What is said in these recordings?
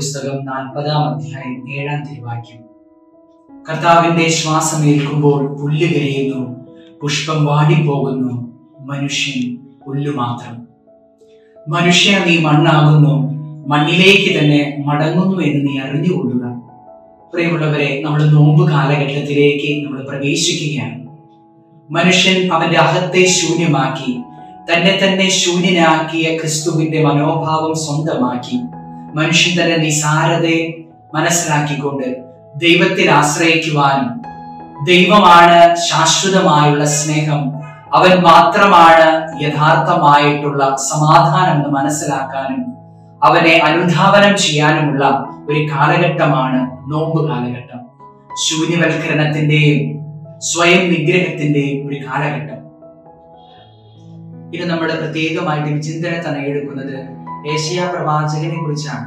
പുസ്തകം 40-ാം അധ്യായം 7-ാം തിരുവാക്യം. കർത്താവിന്റെ ശ്വാസമേൽക്കുമ്പോൾ പുല്ല് കരയുന്നു, പുഷ്പം വാടിപ്പോകുന്നു, മനുഷ്യൻ പുല്ലു മാത്രം. മനുഷ്യ, നീ മണ്ണാകുന്നു, മണ്ണിലേക്ക് തന്നെ മടങ്ങുന്നു എന്ന് നീ അറിഞ്ഞുകൊള്ളുക. പ്രിയമുള്ളവരെ, നമ്മൾ നോമ്പ് കാലഘട്ടത്തിലേക്ക് നമ്മൾ പ്രവേശിക്കുകയാണ്. മനുഷ്യൻ അവന്റെ അഹത്തെ ശൂന്യമാക്കി, തന്നെ തന്നെ ശൂന്യനാക്കിയ ക്രിസ്തുവിന്റെ മനോഭാവം സ്വന്തമാക്കി, മനുഷ്യൻ തന്റെ നിസാരതയെ മനസ്സിലാക്കിക്കൊണ്ട് ദൈവത്തിൽ ആശ്രയിക്കുവാനും, ദൈവമാണ് ശാശ്വതമായുള്ള സ്നേഹം, അവൻ മാത്രമാണ് യഥാർത്ഥമായിട്ടുള്ള സമാധാനം എന്ന് മനസ്സിലാക്കാനും അവനെ അനുധാവനം ചെയ്യാനുമുള്ള ഒരു കാലഘട്ടമാണ് നോമ്പ് കാലഘട്ടം. ശൂന്യവൽക്കരണത്തിന്റെയും സ്വയം നിഗ്രഹത്തിന്റെയും ഒരു കാലഘട്ടം. ഇത് നമ്മുടെ പ്രത്യേകമായിട്ട് ചിന്തന തന്നെ എടുക്കുന്നത് ഏശയ്യാ പ്രവാചകനെ കുറിച്ചാണ്.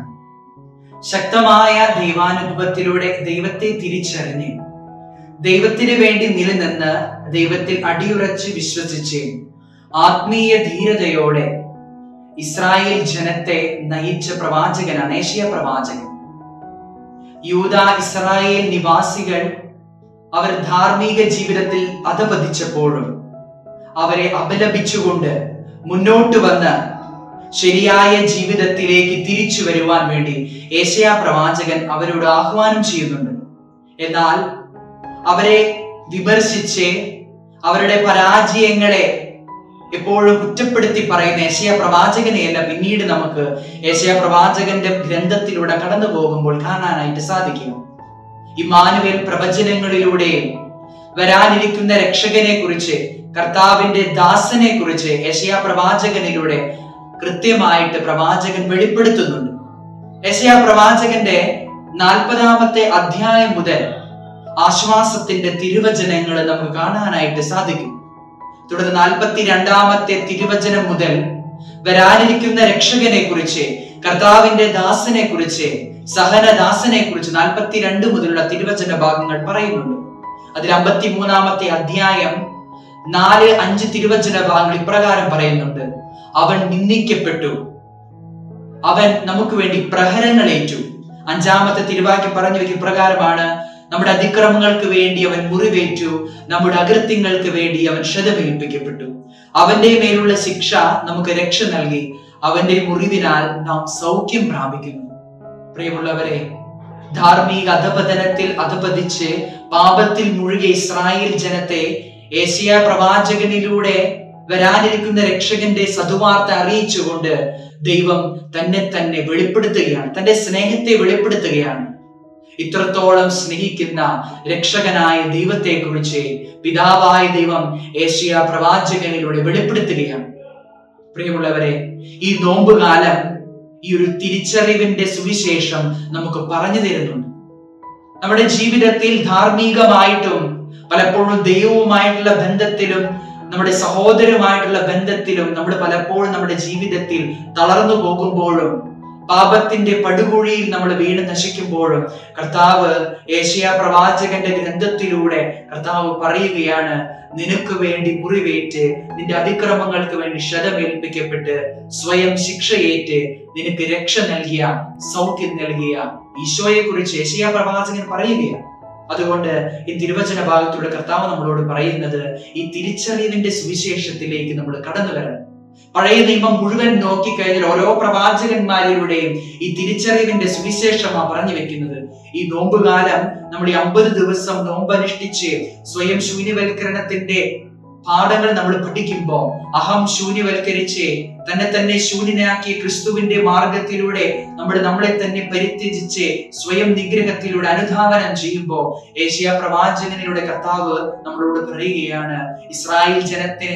ശക്തമായ ദൈവാനുഭവത്തിലൂടെ ദൈവത്തെ തിരിച്ചറിഞ്ഞ്, ദൈവത്തിന് വേണ്ടി നിലനിന്ന്, ദൈവത്തിൽ അടിയുറച്ച് വിശ്വസിച്ച്, ആത്മീയ ധീരതയോടെ ഇസ്രായേൽ ജനത്തെ നയിച്ച പ്രവാചകനാണ് ഏശയ്യാ പ്രവാചകൻ. യൂദ ഇസ്രായേൽ നിവാസികൾ അവർ ധാർമ്മിക ജീവിതത്തിൽ അധപതിച്ചപ്പോഴും അവരെ അപലപിച്ചുകൊണ്ട് മുന്നോട്ട് വന്ന് ശരിയായ ജീവിതത്തിലേക്ക് തിരിച്ചു വരുവാൻ വേണ്ടി ഏശയ്യാ പ്രവാചകൻ അവരോട് ആഹ്വാനം ചെയ്യുന്നുണ്ട്. എന്നാൽ അവരെ വിമർശിച്ച് അവരുടെ പരാജയങ്ങളെ എപ്പോഴും കുറ്റപ്പെടുത്തി പറയുന്ന ഏശയ്യാ പ്രവാചകനെയല്ല പിന്നീട് നമുക്ക് ഏശയ്യാ പ്രവാചകന്റെ ഗ്രന്ഥത്തിലൂടെ കടന്നു പോകുമ്പോൾ കാണാനായിട്ട് സാധിക്കും. ഇമ്മാനുവേൽ പ്രവചനങ്ങളിലൂടെയും വരാനിരിക്കുന്ന രക്ഷകനെ കുറിച്ച്, കർത്താവിന്റെ ദാസനെ കുറിച്ച് ഏശയ്യാ പ്രവാചകനിലൂടെ കൃത്യമായിട്ട് പ്രവാചകൻ വെളിപ്പെടുത്തുന്നുണ്ട്. ഏശയ്യാ പ്രവാചകന്റെ 40-ാമത്തെ അധ്യായം മുതൽ ആശ്വാസത്തിന്റെ തിരുവചനങ്ങൾ നമുക്ക് കാണാനായിട്ട് സാധിക്കും. തുടർന്ന് 42-ാമത്തെ തിരുവചനം മുതൽ വരാനിരിക്കുന്ന രക്ഷകനെ കുറിച്ച്, കർത്താവിന്റെ ദാസനെ കുറിച്ച്, സഹനദാസനെ കുറിച്ച് 42 മുതലുള്ള തിരുവചന ഭാഗങ്ങൾ പറയുന്നുണ്ട്. അതിൽ 53-ാമത്തെ അധ്യായം 4-5 തിരുവചന ഭാഗങ്ങൾ ഇപ്രകാരം പറയുന്നുണ്ട്: അവൻ നിന്ദിക്കപ്പെട്ടു, അവൻ നമുക്ക് വേണ്ടി പ്രഹരങ്ങളേറ്റു. 5-ാമത്തെ തിരുവാക്യം പറഞ്ഞു വെക്കും പ്രകാരമാണ്: നമ്മുടെ അതിക്രമങ്ങൾക്ക് വേണ്ടി അവൻ മുറിവേറ്റു, നമ്മുടെ അകൃത്യങ്ങൾക്ക് വേണ്ടി അവൻ ക്ഷതമേൽപ്പിക്കപ്പെട്ടു. അവന്റെ മേലുള്ള ശിക്ഷ നമുക്ക് രക്ഷ നൽകി, അവന്റെ മുറിവിനാൽ നാം സൗഖ്യം പ്രാപിക്കുന്നു. പ്രിയമുള്ളവരെ, ധാർമ്മിക അധപതനത്തിൽ അധപതിച്ച് പാപത്തിൽ മുഴുകിയ ഇസ്രായേൽ ജനത്തെ ഏശയ്യാ പ്രവാചകനിലൂടെ വരാനിരിക്കുന്ന രക്ഷകന്റെ സതുവാർത്ത അറിയിച്ചുകൊണ്ട് ദൈവം തന്നെ വെളിപ്പെടുത്തുകയാണ്, തന്റെ സ്നേഹത്തെ വെളിപ്പെടുത്തുകയാണ്. ഇത്രത്തോളം സ്നേഹിക്കുന്ന രക്ഷകനായ ദൈവത്തെ കുറിച്ച് പിതാവായ ദൈവം ഏശയ്യാ പ്രവാചകനിലൂടെ വെളിപ്പെടുത്തുകയാണ്. പ്രിയമുള്ളവരെ, ഈ നോമ്പുകാലം ഈ ഒരു തിരിച്ചറിവിന്റെ സുവിശേഷം നമുക്ക് പറഞ്ഞു തരുന്നുണ്ട്. നമ്മുടെ ജീവിതത്തിൽ ധാർമ്മികമായിട്ടും പലപ്പോഴും ദൈവവുമായിട്ടുള്ള ബന്ധത്തിലും നമ്മുടെ സഹോദരമായിട്ടുള്ള ബന്ധത്തിലും നമ്മൾ പലപ്പോഴും നമ്മുടെ ജീവിതത്തിൽ തളർന്നു പോകുമ്പോഴും പാപത്തിന്റെ പടുകുഴിയിൽ നമ്മൾ വീണ് നശിക്കുമ്പോഴും കർത്താവ് ഏശയ്യാ പ്രവാചകന്റെ ഗ്രന്ഥത്തിലൂടെ കർത്താവ് പറയുകയാണ്: നിനക്ക് വേണ്ടി മുറിവേറ്റ്, നിന്റെ അതിക്രമങ്ങൾക്ക് വേണ്ടി ക്ഷതമേൽപ്പിക്കപ്പെട്ട്, സ്വയം ശിക്ഷയേറ്റ് നിനക്ക് രക്ഷ നൽകിയ, സൗഖ്യം നൽകിയ ഈശോയെ കുറിച്ച് ഏശയ്യാ പ്രവാചകൻ പറയുകയാണ്. അതുകൊണ്ട് ഈ തിരുവചന ഭാഗത്തുള്ള കർത്താവ് നമ്മളോട് പറയുന്നത്, ഈ തിരിച്ചറിവിന്റെ സുവിശേഷത്തിലേക്ക് നമ്മൾ കടന്നു വരണം. പഴയ നിയമം മുഴുവൻ നോക്കിക്കഴിഞ്ഞാൽ ഓരോ പ്രവാചകന്മാരിലൂടെയും ഈ തിരിച്ചറിവിന്റെ സുവിശേഷമാണ് പറഞ്ഞു വെക്കുന്നത്. ഈ നോമ്പുകാലം നമ്മൾ ഈ 50 ദിവസം നോമ്പനുഷ്ഠിച്ച് സ്വയം ശൂന്യവൽക്കരണത്തിന്റെ പാഠങ്ങൾ നമ്മൾ പഠിക്കുമ്പോൾ, അഹം ശൂന്യവൽക്കരിച്ച് തന്നെ തന്നെ ശൂന്യനാക്കിയ ക്രിസ്തുവിന്റെ മാർഗത്തിലൂടെ നമ്മളെ തന്നെ പരിത്യജിച്ച് സ്വയം നിഗ്രഹത്തിലൂടെ അനുധാവനം ചെയ്യുമ്പോൾ ഏശയ്യാ പ്രവാചകനിലൂടെ കർത്താവ് നമ്മളോട് പറയുകയാണ്, ഇസ്രായേൽ ജനത്തെ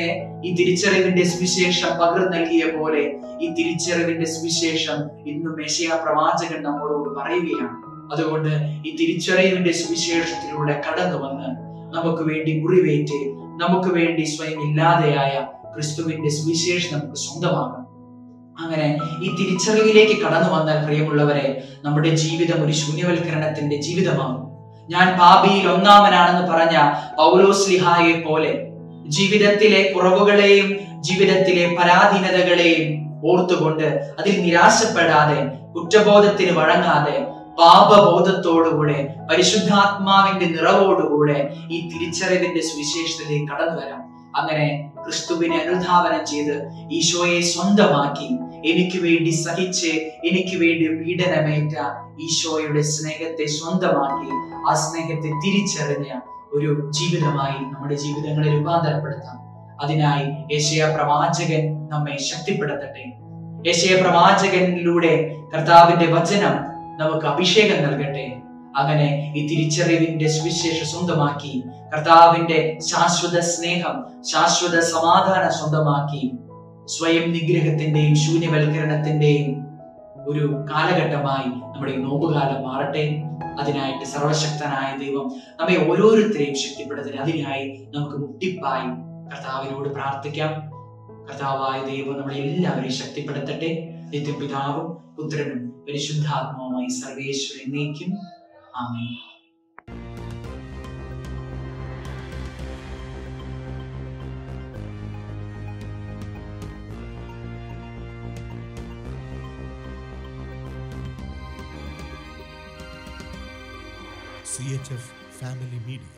ഈ തിരിച്ചറിവിന്റെ സുവിശേഷം പകർന്നു നൽകിയ പോലെ ഈ തിരിച്ചറിവിന്റെ സുവിശേഷം ഇന്നും ഏശയ്യാ പ്രവാചകൻ നമ്മളോട് പറയുകയാണ്. അതുകൊണ്ട് ഈ തിരിച്ചറിവിന്റെ സുവിശേഷത്തിലൂടെ കടന്നു വന്ന് നമുക്ക് വേണ്ടി മുറിവേറ്റ്, നമുക്ക് വേണ്ടി സ്വയം ഇല്ലാതെയായ ക്രിസ്തുവിന്റെ സുവിശേഷം നമുക്ക് സ്വന്തമാകണം. അങ്ങനെ ഈ തിരിച്ചറിവിലേക്ക് കടന്നു വന്നാൽ പ്രിയമുള്ളവരെ, നമ്മുടെ ജീവിതം ഒരു ശൂന്യവൽക്കരണത്തിന്റെ ജീവിതമാകും. ഞാൻ പാപിയിൽ ഒന്നാമനാണെന്ന് പറഞ്ഞ പൗലോസ്ലിഹായെ പോലെ ജീവിതത്തിലെ കുറവുകളെയും ജീവിതത്തിലെ പരാധീനതകളെയും ഓർത്തുകൊണ്ട് അതിൽ നിരാശപ്പെടാതെ കുറ്റബോധത്തിന് വഴങ്ങാതെ പാപബോധത്തോടുകൂടെ പരിശുദ്ധാത്മാവിന്റെ നിറവോടുകൂടെ ഈ തിരിച്ചറിവിന്റെ സുവിശേഷത്തിലേക്ക് കടന്നു വരാം. അങ്ങനെ ക്രിസ്തുവിനെ അനുധാവനം ചെയ്ത് ഈശോയെ സ്വന്തമാക്കി എനിക്ക് വേണ്ടി സഹിച്ച് എനിക്ക് വേണ്ടി പീഡനമേറ്റ ഈശോയുടെ സ്നേഹത്തെ സ്വന്തമാക്കി ആ സ്നേഹത്തെ തിരിച്ചറിഞ്ഞ ഒരു ജീവിതമായി നമ്മുടെ ജീവിതങ്ങളെ രൂപാന്തരപ്പെടുത്താം. അതിനായി യെശയ്യാ പ്രവാചകൻ നമ്മെ ശക്തിപ്പെടുത്തട്ടെ. യെശയ്യാ പ്രവാചകനിലൂടെ കർത്താവിന്റെ വചനം നമുക്ക് അഭിഷേകം നൽകട്ടെ. അങ്ങനെ ഈ തിരിച്ചറിവിന്റെ സുവിശേഷം സ്വന്തമാക്കി കർത്താവിന്റെ ശാശ്വത സ്നേഹം ശാശ്വത സമാധാനം സ്വന്തമാക്കി സ്വയം നിഗ്രഹത്തിന്റെയും ശൂന്യവൽക്കരണത്തിന്റെയും ഒരു കാലഘട്ടമായി നമ്മുടെ ഈ നോമ്പുകാലം മാറട്ടെ. അതിനായിട്ട് സർവശക്തനായ ദൈവം നമ്മെ ഓരോരുത്തരെയും ശക്തിപ്പെടുത്തട്ടെ. അതിനായി നമുക്ക് മുട്ടിപ്പായി കർത്താവിനോട് പ്രാർത്ഥിക്കാം. കർത്താവായ ദൈവം നമ്മളെ എല്ലാവരെയും ശക്തിപ്പെടുത്തട്ടെ. നിത്യപിതാവും പുത്രനും പരിശുദ്ധാത്മാവുമായി സർവേശ്വരൻ എന്നേക്കും ആമേൻ. CHF Family Media.